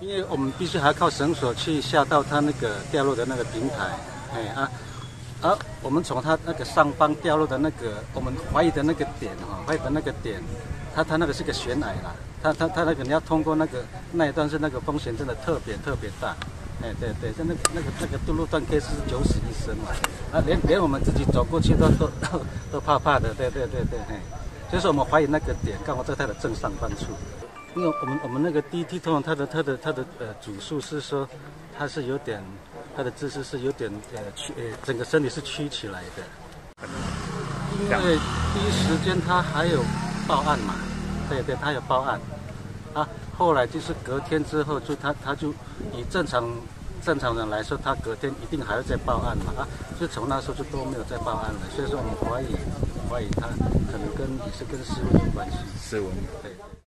因为我们必须还要靠绳索去下到它那个掉落的那个平台，而我们从它那个上方掉落的那个我们怀疑的那个点它那个是个悬崖啦，它那个你要通过那一段是那个风险真的特别大，对，像那个路段可以是九死一生嘛，连我们自己走过去都怕的，对，所以说我们怀疑那个点刚好在它的正上方处，因为我们那个第一梯通常它的主诉是说它是有点它的姿势是有点整个身体是曲起来的，因为第一时间它还有报案嘛，对，他有报案，后来就是隔天之后就他就以正常人来说，他隔天一定还要再报案嘛，就从那时候就都没有再报案了，所以说我们怀疑他可能是跟失温有关系，失温对。